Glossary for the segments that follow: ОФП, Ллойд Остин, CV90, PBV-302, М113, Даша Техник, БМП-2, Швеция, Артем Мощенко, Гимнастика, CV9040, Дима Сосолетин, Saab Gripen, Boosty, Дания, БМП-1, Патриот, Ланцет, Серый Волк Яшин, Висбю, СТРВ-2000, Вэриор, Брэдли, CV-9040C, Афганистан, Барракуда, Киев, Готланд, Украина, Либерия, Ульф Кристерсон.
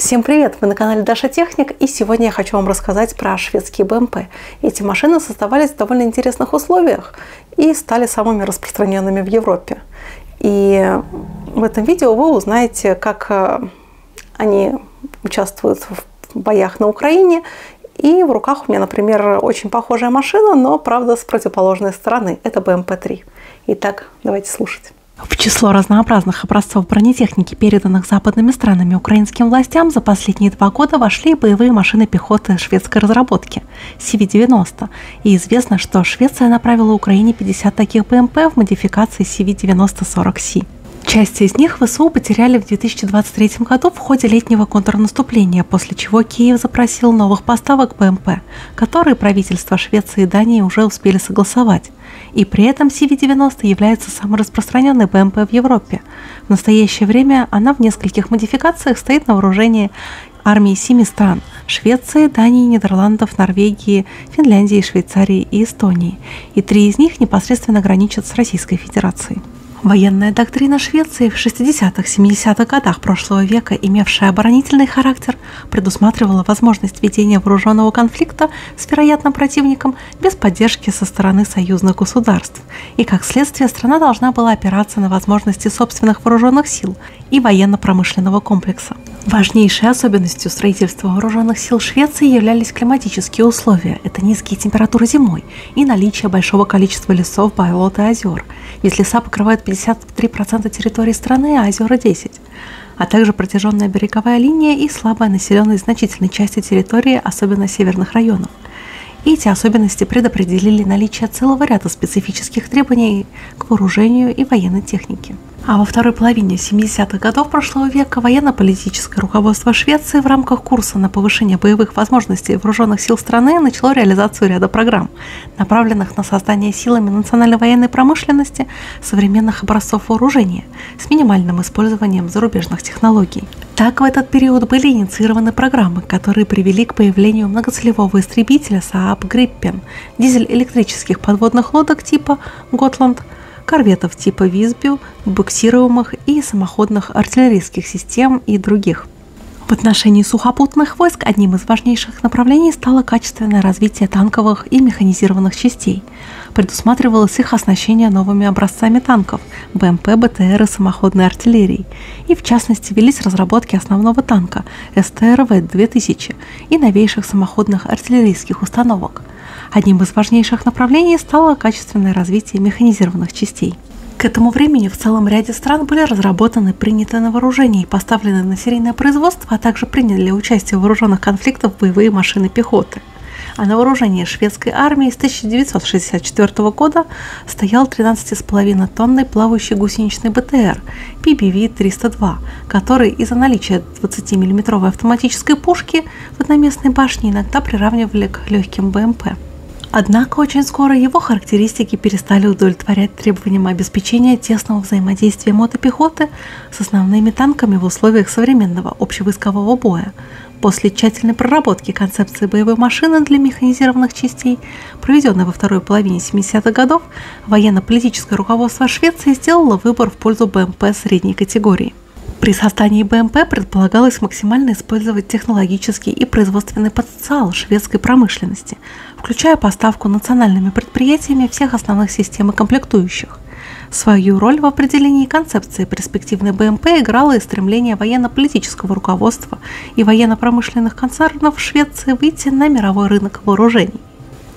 Всем привет! Мы на канале Даша Техник, и сегодня я хочу вам рассказать про шведские БМП. Эти машины создавались в довольно интересных условиях и стали самыми распространенными в Европе. И в этом видео вы узнаете, как они участвуют в боях на Украине. И в руках у меня, например, очень похожая машина, но, правда, с противоположной стороны. Это БМП-3. Итак, давайте слушать. В число разнообразных образцов бронетехники, переданных западными странами украинским властям, за последние 2 года вошли боевые машины пехоты шведской разработки CV-90. И известно, что Швеция направила Украине 50 таких БМП в модификации CV-9040C. Часть из них ВСУ потеряли в 2023 году в ходе летнего контрнаступления, после чего Киев запросил новых поставок БМП, которые правительства Швеции и Дании уже успели согласовать. И при этом CV-90 является самой распространенной БМП в Европе. В настоящее время она в нескольких модификациях стоит на вооружении армии 7 стран – Швеции, Дании, Нидерландов, Норвегии, Финляндии, Швейцарии и Эстонии. И 3 из них непосредственно граничат с Российской Федерацией. Военная доктрина Швеции в 60-70-х годах прошлого века, имевшая оборонительный характер, предусматривала возможность ведения вооруженного конфликта с вероятным противником без поддержки со стороны союзных государств, и как следствие страна должна была опираться на возможности собственных вооруженных сил и военно-промышленного комплекса. Важнейшей особенностью строительства вооруженных сил Швеции являлись климатические условия – это низкие температуры зимой и наличие большого количества лесов, болот и озер, ведь леса покрывают 53% территории страны, а озера 10%, а также протяженная береговая линия и слабая населенность значительной части территории, особенно северных районов. И эти особенности предопределили наличие целого ряда специфических требований к вооружению и военной технике. А во второй половине 70-х годов прошлого века военно-политическое руководство Швеции в рамках курса на повышение боевых возможностей вооруженных сил страны начало реализацию ряда программ, направленных на создание силами национальной военной промышленности современных образцов вооружения с минимальным использованием зарубежных технологий. Так, в этот период были инициированы программы, которые привели к появлению многоцелевого истребителя Saab Gripen, дизель-электрических подводных лодок типа «Готланд», корветов типа «Висбю», буксируемых и самоходных артиллерийских систем и других. В отношении сухопутных войск одним из важнейших направлений стало качественное развитие танковых и механизированных частей. Предусматривалось их оснащение новыми образцами танков, БМП, БТР и самоходной артиллерии. И в частности велись разработки основного танка СТРВ-2000 и новейших самоходных артиллерийских установок. Одним из важнейших направлений стало качественное развитие механизированных частей. К этому времени в целом ряде стран были разработаны, приняты на вооружение и поставлены на серийное производство, а также приняли участие в вооруженных конфликтах боевые машины пехоты. А на вооружении шведской армии с 1964 года стоял 13,5-тонный плавающий гусеничный БТР PBV-302, который из-за наличия 20-мм автоматической пушки в одноместной башне иногда приравнивали к легким БМП. Однако очень скоро его характеристики перестали удовлетворять требованиям обеспечения тесного взаимодействия мотопехоты с основными танками в условиях современного общевойскового боя. После тщательной проработки концепции боевой машины для механизированных частей, проведенной во второй половине 70-х годов, военно-политическое руководство Швеции сделало выбор в пользу БМП средней категории. При создании БМП предполагалось максимально использовать технологический и производственный потенциал шведской промышленности, включая поставку национальными предприятиями всех основных систем и комплектующих. Свою роль в определении концепции перспективной БМП играло и стремление военно-политического руководства и военно-промышленных концернов Швеции выйти на мировой рынок вооружений.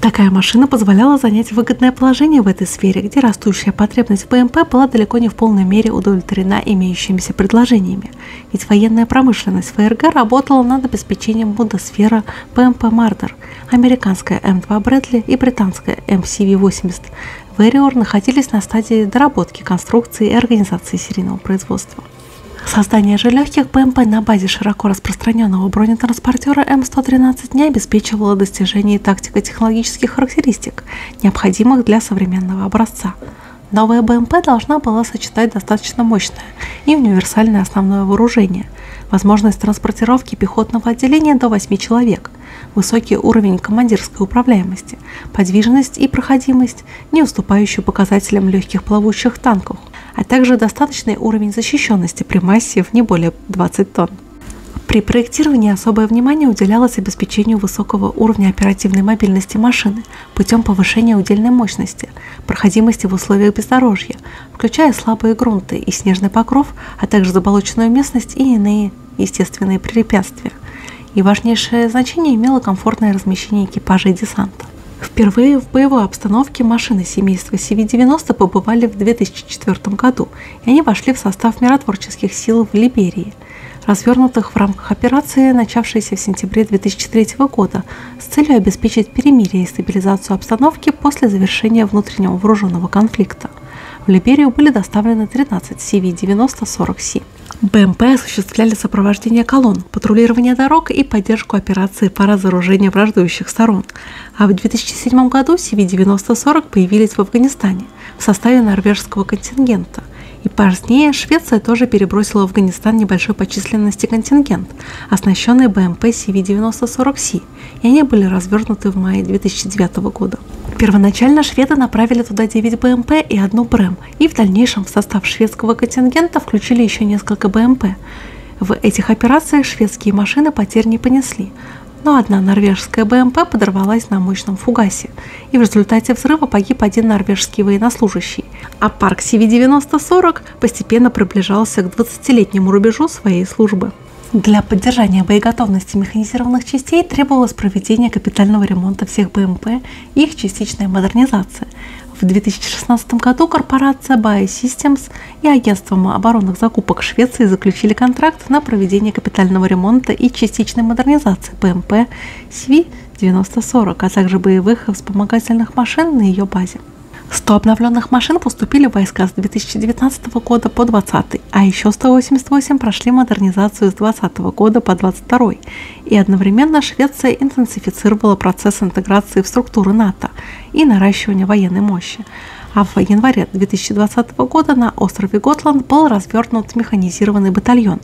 Такая машина позволяла занять выгодное положение в этой сфере, где растущая потребность в БМП была далеко не в полной мере удовлетворена имеющимися предложениями. Ведь военная промышленность ФРГ работала над обеспечением модосферы БМП «Мардер». Американская М2 «Брэдли» и британская CV-9040C «Вэриор» находились на стадии доработки конструкции и организации серийного производства. Создание же легких БМП на базе широко распространенного бронетранспортера М113 не обеспечивало достижение тактико-технологических характеристик, необходимых для современного образца. Новая БМП должна была сочетать достаточно мощное и универсальное основное вооружение, возможность транспортировки пехотного отделения до 8 человек, высокий уровень командирской управляемости, подвижность и проходимость, не уступающую показателям легких плавучих танков, а также достаточный уровень защищенности при массе в не более 20 тонн. При проектировании особое внимание уделялось обеспечению высокого уровня оперативной мобильности машины путем повышения удельной мощности, проходимости в условиях бездорожья, включая слабые грунты и снежный покров, а также заболоченную местность и иные естественные препятствия. И важнейшее значение имело комфортное размещение экипажа и десанта. Впервые в боевой обстановке машины семейства CV-90 побывали в 2004 году, и они вошли в состав миротворческих сил в Либерии, развернутых в рамках операции, начавшейся в сентябре 2003 года, с целью обеспечить перемирие и стабилизацию обстановки после завершения внутреннего вооруженного конфликта. В Либерию были доставлены 13 CV-9040C. БМП осуществляли сопровождение колонн, патрулирование дорог и поддержку операции по разоружению враждующих сторон. А в 2007 году CV-9040 появились в Афганистане в составе норвежского контингента. И позднее Швеция тоже перебросила в Афганистан небольшой по численности контингент, оснащенный БМП CV-9040C, и они были развернуты в мае 2009 года. Первоначально шведы направили туда 9 БМП и 1 БРЭМ, и в дальнейшем в состав шведского контингента включили еще несколько БМП. В этих операциях шведские машины потерь не понесли, но одна норвежская БМП подорвалась на мощном фугасе, и в результате взрыва погиб один норвежский военнослужащий, а парк CV-9040 постепенно приближался к 20-летнему рубежу своей службы. Для поддержания боеготовности механизированных частей требовалось проведение капитального ремонта всех БМП и их частичная модернизация. В 2016 году корпорация Buy Systems и Агентством оборонных закупок Швеции заключили контракт на проведение капитального ремонта и частичной модернизации БМП CV-9040, а также боевых и вспомогательных машин на ее базе. 100 обновленных машин поступили в войска с 2019 года по 2020, а еще 188 прошли модернизацию с 2020 года по 2022. И одновременно Швеция интенсифицировала процесс интеграции в структуры НАТО и наращивания военной мощи. А в январе 2020 года на острове Готланд был развернут механизированный батальон.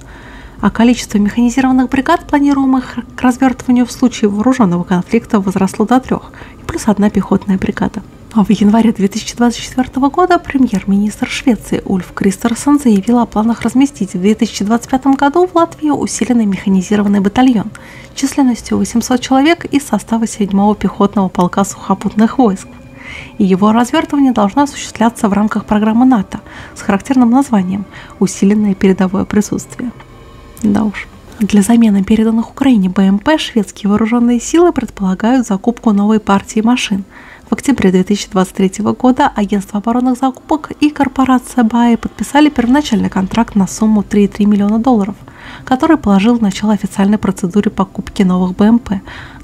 А количество механизированных бригад, планируемых к развертыванию в случае вооруженного конфликта, возросло до 3, и плюс 1 пехотная бригада. В январе 2024 года премьер-министр Швеции Ульф Кристерсон заявил о планах разместить в 2025 году в Латвии усиленный механизированный батальон численностью 800 человек из состава 7-го пехотного полка сухопутных войск. И его развертывание должно осуществляться в рамках программы НАТО с характерным названием «Усиленное передовое присутствие». Да уж. Для замены переданных Украине БМП шведские вооруженные силы предполагают закупку новой партии машин. В октябре 2023 года Агентство оборонных закупок и корпорация Buy подписали первоначальный контракт на сумму $3,3 миллиона, который положил в начало официальной процедуре покупки новых БМП,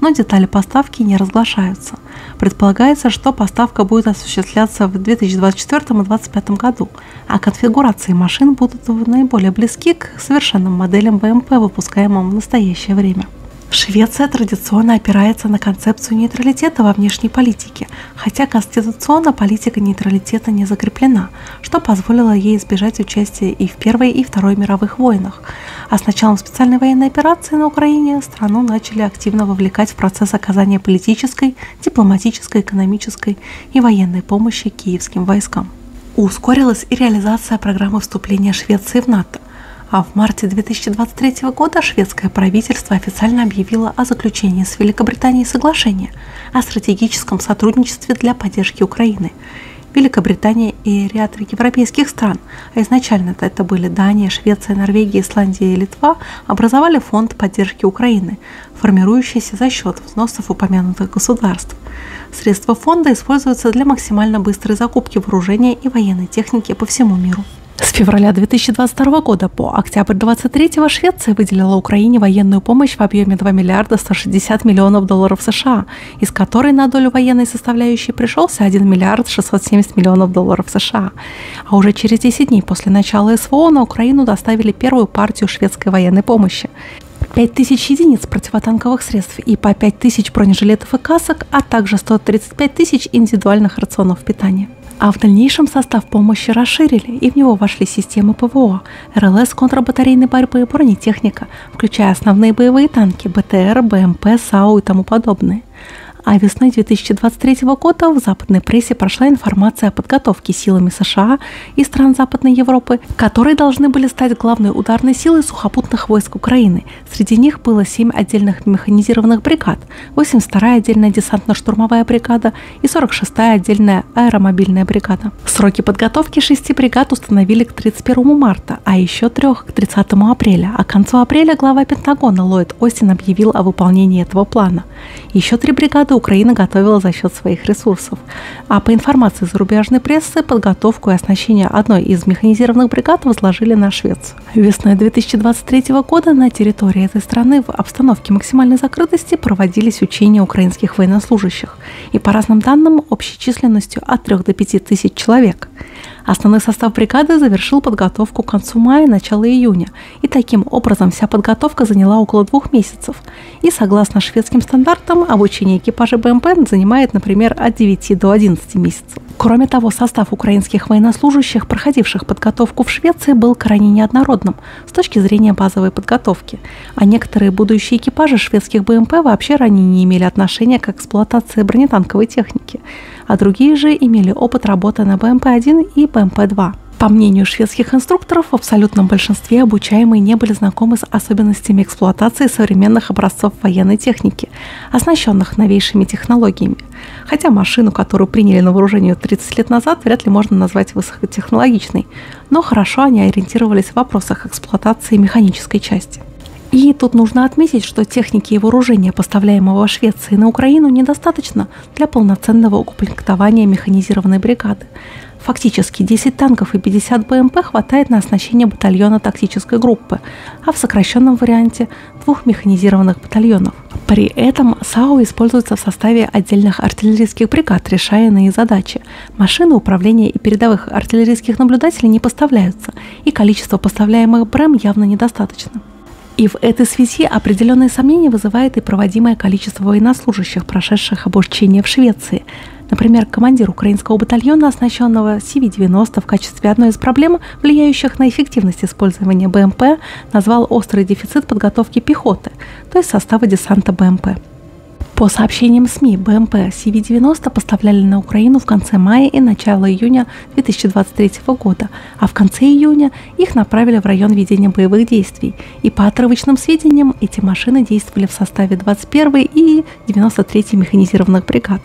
но детали поставки не разглашаются. Предполагается, что поставка будет осуществляться в 2024 и 2025 году, а конфигурации машин будут наиболее близки к совершенным моделям БМП, выпускаемым в настоящее время. Швеция традиционно опирается на концепцию нейтралитета во внешней политике, хотя конституционно политика нейтралитета не закреплена, что позволило ей избежать участия и в Первой, и Второй мировых войнах. А с началом специальной военной операции на Украине страну начали активно вовлекать в процесс оказания политической, дипломатической, экономической и военной помощи киевским войскам. Ускорилась и реализация программы вступления Швеции в НАТО. А в марте 2023 года шведское правительство официально объявило о заключении с Великобританией соглашения о стратегическом сотрудничестве для поддержки Украины. Великобритания и ряд европейских стран, а изначально это были Дания, Швеция, Норвегия, Исландия и Литва, образовали фонд поддержки Украины, формирующийся за счет взносов упомянутых государств. Средства фонда используются для максимально быстрой закупки вооружения и военной техники по всему миру. С февраля 2022 года по октябрь 2023 Швеция выделила Украине военную помощь в объеме $2 160 миллионов США, из которой на долю военной составляющей пришелся $1 670 миллионов США. А уже через 10 дней после начала СВО на Украину доставили первую партию шведской военной помощи. 5000 единиц противотанковых средств и по 5000 бронежилетов и касок, а также 135 000 индивидуальных рационов питания. А в дальнейшем состав помощи расширили, и в него вошли системы ПВО, РЛС контрбатарейной борьбы и бронетехника, включая основные боевые танки, БТР, БМП, САУ и тому подобное. а весной 2023 года в западной прессе прошла информация о подготовке силами США и стран Западной Европы, которые должны были стать главной ударной силой сухопутных войск Украины. Среди них было 7 отдельных механизированных бригад, 82-я отдельная десантно-штурмовая бригада и 46-я отдельная аэромобильная бригада. Сроки подготовки 6 бригад установили к 31 марта, а еще 3 к 30 апреля, а к концу апреля глава Пентагона Ллойд Остин объявил о выполнении этого плана. Еще 3 бригады Украина готовила за счет своих ресурсов. А по информации зарубежной прессы, подготовку и оснащение одной из механизированных бригад возложили на Швецию. Весной 2023 года на территории этой страны в обстановке максимальной закрытости проводились учения украинских военнослужащих, и по разным данным общей численностью от 3 до 5 тысяч человек. Основной состав бригады завершил подготовку к концу мая – начало июня, и таким образом вся подготовка заняла около 2 месяцев. И согласно шведским стандартам, обучение экипажа БМП занимает, например, от 9 до 11 месяцев. Кроме того, состав украинских военнослужащих, проходивших подготовку в Швеции, был крайне неоднородным с точки зрения базовой подготовки, а некоторые будущие экипажи шведских БМП вообще ранее не имели отношения к эксплуатации бронетанковой техники, а другие же имели опыт работы на БМП-1 и БМП-2. По мнению шведских инструкторов, в абсолютном большинстве обучаемые не были знакомы с особенностями эксплуатации современных образцов военной техники, оснащенных новейшими технологиями. Хотя машину, которую приняли на вооружение 30 лет назад, вряд ли можно назвать высокотехнологичной, но хорошо они ориентировались в вопросах эксплуатации механической части. И тут нужно отметить, что техники и вооружения, поставляемого Швеции на Украину, недостаточно для полноценного укомплектования механизированной бригады. Фактически 10 танков и 50 БМП хватает на оснащение батальона тактической группы, а в сокращенном варианте 2 механизированных батальонов. При этом САУ используется в составе отдельных артиллерийских бригад, решая иные задачи. Машины управления и передовых артиллерийских наблюдателей не поставляются, и количество поставляемых БРЭМ явно недостаточно. И в этой связи определенные сомнения вызывает и проводимое количество военнослужащих, прошедших обучение в Швеции. Например, командир украинского батальона, оснащенного CV-90 в качестве одной из проблем, влияющих на эффективность использования БМП, назвал острый дефицит подготовки пехоты, то есть состава десанта БМП. По сообщениям СМИ, БМП CV-90 поставляли на Украину в конце мая и начало июня 2023 года, а в конце июня их направили в район ведения боевых действий. И по отрывочным сведениям, эти машины действовали в составе 21-й и 93-й механизированных бригад.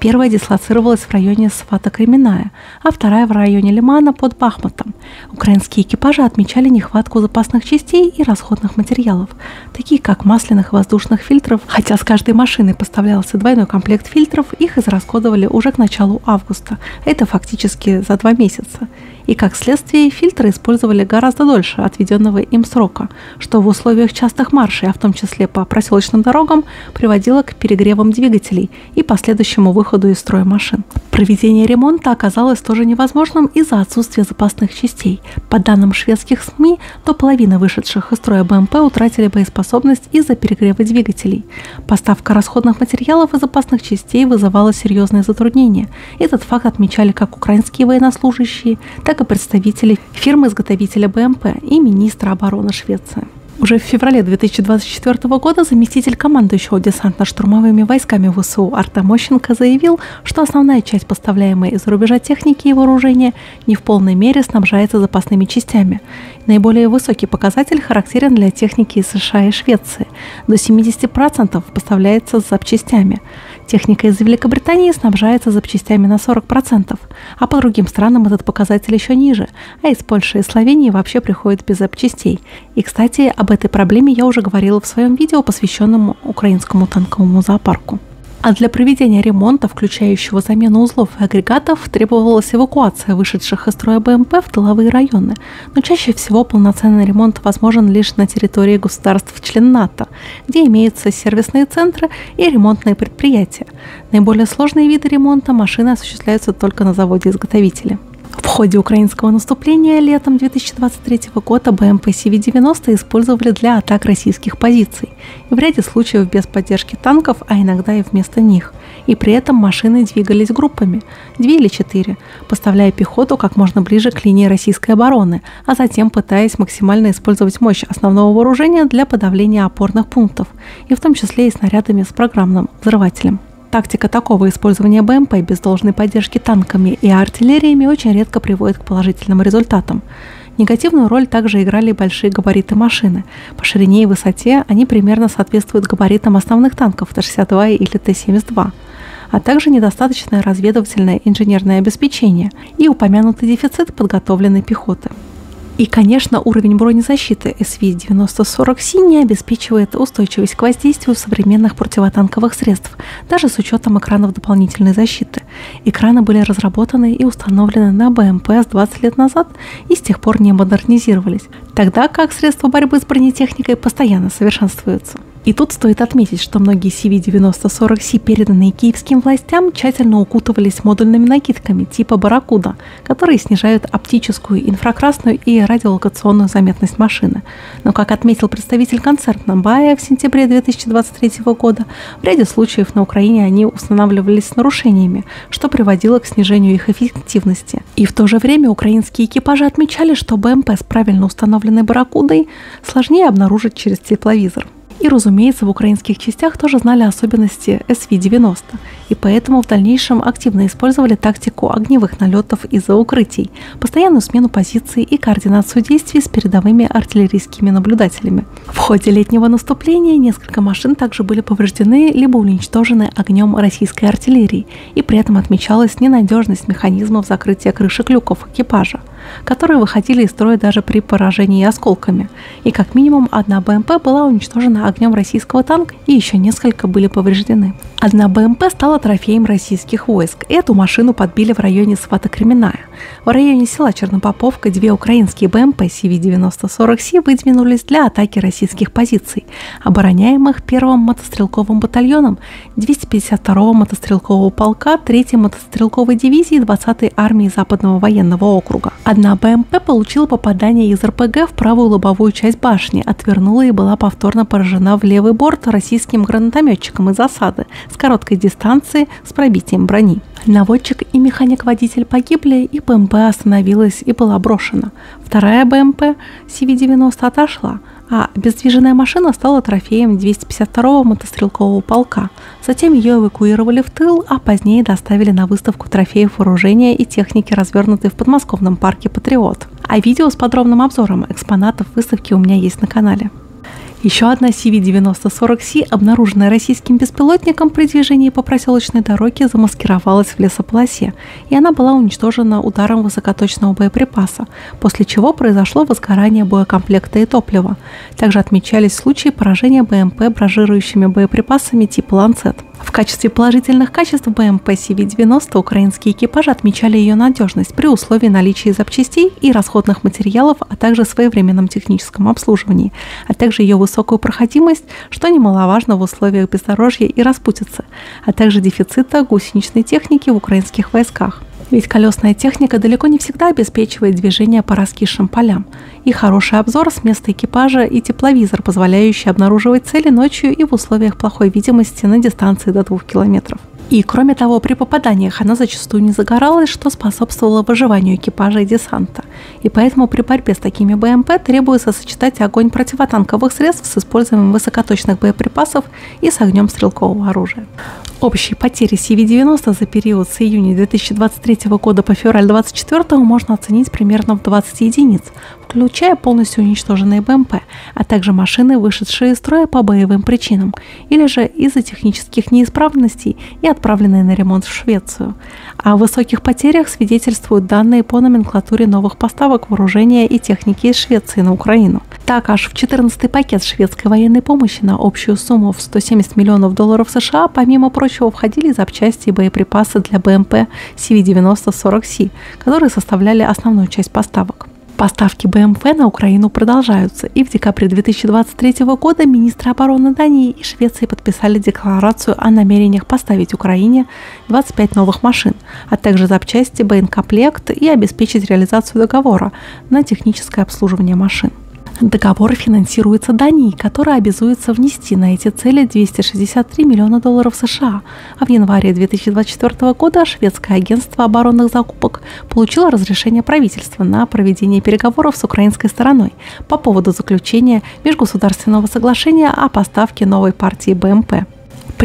Первая дислоцировалась в районе Свата-Кременная, а вторая в районе Лимана под Бахмутом. Украинские экипажи отмечали нехватку запасных частей и расходных материалов, такие как масляных и воздушных фильтров. Хотя с каждой машиной поставлялся двойной комплект фильтров, их израсходовали уже к началу августа. Это фактически за 2 месяца. И как следствие, фильтры использовали гораздо дольше отведенного им срока, что в условиях частых маршей, а в том числе по проселочным дорогам, приводило к перегревам двигателей и последующему выходу из строя машин. Проведение ремонта оказалось тоже невозможным из-за отсутствия запасных частей. По данным шведских СМИ, до половины вышедших из строя БМП утратили боеспособность из-за перегрева двигателей. Поставка расходных материалов и запасных частей вызывала серьезные затруднения. Этот факт отмечали как украинские военнослужащие, так и представители фирмы-изготовителя БМП и министра обороны Швеции. Уже в феврале 2024 года заместитель командующего десантно-штурмовыми войсками ВСУ Артем Мощенко заявил, что основная часть поставляемой из-за рубежа техники и вооружения не в полной мере снабжается запасными частями. Наиболее высокий показатель характерен для техники из США и Швеции. До 70% поставляется с запчастями. Техника из Великобритании снабжается запчастями на 40%, а по другим странам этот показатель еще ниже, а из Польши и Словении вообще приходит без запчастей. И, кстати, об этой проблеме я уже говорила в своем видео, посвященном украинскому танковому зоопарку. А для проведения ремонта, включающего замену узлов и агрегатов, требовалась эвакуация вышедших из строя БМП в тыловые районы, но чаще всего полноценный ремонт возможен лишь на территории государств-член НАТО, где имеются сервисные центры и ремонтные предприятия. Наиболее сложные виды ремонта машины осуществляются только на заводе-изготовителе. В ходе украинского наступления летом 2023 года БМП CV-90 использовали для атак российских позиций, и в ряде случаев без поддержки танков, а иногда и вместо них. И при этом машины двигались группами, 2 или 4, поставляя пехоту как можно ближе к линии российской обороны, а затем пытаясь максимально использовать мощь основного вооружения для подавления опорных пунктов, и в том числе и снарядами с программным взрывателем. Тактика такого использования БМП без должной поддержки танками и артиллериями очень редко приводит к положительным результатам. Негативную роль также играли большие габариты машины. По ширине и высоте они примерно соответствуют габаритам основных танков Т-62 или Т-72, а также недостаточное разведывательное инженерное обеспечение и упомянутый дефицит подготовленной пехоты. И, конечно, уровень бронезащиты SV-9040C не обеспечивает устойчивость к воздействию современных противотанковых средств, даже с учетом экранов дополнительной защиты. Экраны были разработаны и установлены на БМП с 20 лет назад и с тех пор не модернизировались, тогда как средства борьбы с бронетехникой постоянно совершенствуются. И тут стоит отметить, что многие CV-9040C, переданные киевским властям, тщательно укутывались модульными накидками типа «Барракуда», которые снижают оптическую, инфракрасную и радиолокационную заметность машины. Но, как отметил представитель концерна БАЭ в сентябре 2023 года, в ряде случаев на Украине они устанавливались с нарушениями, что приводило к снижению их эффективности. И в то же время украинские экипажи отмечали, что БМП с правильно установленной «Барракудой» сложнее обнаружить через тепловизор. И, разумеется, в украинских частях тоже знали особенности SV-90, и поэтому в дальнейшем активно использовали тактику огневых налетов из-за укрытий, постоянную смену позиций и координацию действий с передовыми артиллерийскими наблюдателями. В ходе летнего наступления несколько машин также были повреждены либо уничтожены огнем российской артиллерии, и при этом отмечалась ненадежность механизмов закрытия крышек люков экипажа, которые выходили из строя даже при поражении осколками, и как минимум одна БМП была уничтожена огнем российского танка, и еще несколько были повреждены. Одна БМП стала трофеем российских войск. Эту машину подбили в районе Сватокременная. В районе села Чернопоповка две украинские БМП CV-9040C выдвинулись для атаки российских позиций, обороняемых 1-м мотострелковым батальоном 252-го мотострелкового полка 3-й мотострелковой дивизии 20-й армии Западного военного округа. Одна БМП получила попадание из РПГ в правую лобовую часть башни, отвернула и была повторно поражена в левый борт российским гранатометчиком из осады с короткой дистанции с пробитием брони. Наводчик и механик-водитель погибли, и БМП остановилась и была брошена. Вторая БМП CV-90 отошла, а обездвиженная машина стала трофеем 252-го мотострелкового полка. Затем ее эвакуировали в тыл, а позднее доставили на выставку трофеев вооружения и техники, развернутой в подмосковном парке «Патриот». А видео с подробным обзором экспонатов выставки у меня есть на канале. Еще одна CV-9040C, обнаруженная российским беспилотником при движении по проселочной дороге, замаскировалась в лесополосе, и она была уничтожена ударом высокоточного боеприпаса, после чего произошло возгорание боекомплекта и топлива. Также отмечались случаи поражения БМП барражирующими боеприпасами типа «Ланцет». В качестве положительных качеств БМП CV-90 украинские экипажи отмечали ее надежность при условии наличия запчастей и расходных материалов, а также своевременном техническом обслуживании, а также ее высокую проходимость, что немаловажно в условиях бездорожья и распутицы, а также дефицита гусеничной техники в украинских войсках. Ведь колесная техника далеко не всегда обеспечивает движение по раскисшим полям. И хороший обзор с места экипажа и тепловизор, позволяющий обнаруживать цели ночью и в условиях плохой видимости на дистанции до 2 километров. И, кроме того, при попаданиях она зачастую не загоралась, что способствовало выживанию экипажа и десанта. И поэтому при борьбе с такими БМП требуется сочетать огонь противотанковых средств с использованием высокоточных боеприпасов и с огнем стрелкового оружия. Общие потери CV-90 за период с июня 2023 года по февраль 2024 можно оценить примерно в 20 единиц, включая полностью уничтоженные БМП, а также машины, вышедшие из строя по боевым причинам, или же из-за технических неисправностей и отправленные на ремонт в Швецию. О высоких потерях свидетельствуют данные по номенклатуре новых поставок вооружения и техники из Швеции на Украину. Так, аж в 14-й пакет шведской военной помощи на общую сумму в $170 миллионов США, помимо прочего, входили запчасти и боеприпасы для БМП CV-9040C, которые составляли основную часть поставок. Поставки БМП на Украину продолжаются, и в декабре 2023 года министры обороны Дании и Швеции подписали декларацию о намерениях поставить Украине 25 новых машин, а также запчасти, боекомплект и обеспечить реализацию договора на техническое обслуживание машин. Договор финансируется Данией, которая обязуется внести на эти цели $263 миллиона США, а в январе 2024 года шведское агентство оборонных закупок получило разрешение правительства на проведение переговоров с украинской стороной по поводу заключения межгосударственного соглашения о поставке новой партии БМП.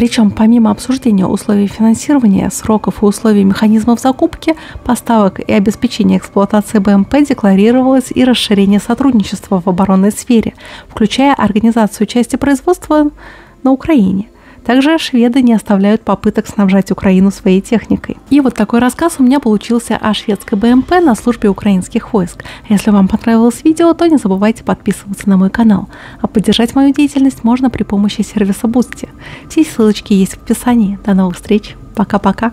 Причем, помимо обсуждения условий финансирования, сроков и условий механизмов закупки, поставок и обеспечения эксплуатации БМП декларировалось и расширение сотрудничества в оборонной сфере, включая организацию части производства на Украине. Также шведы не оставляют попыток снабжать Украину своей техникой. И вот такой рассказ у меня получился о шведской БМП на службе украинских войск. Если вам понравилось видео, то не забывайте подписываться на мой канал. А поддержать мою деятельность можно при помощи сервиса Boosty. Все ссылочки есть в описании. До новых встреч. Пока-пока.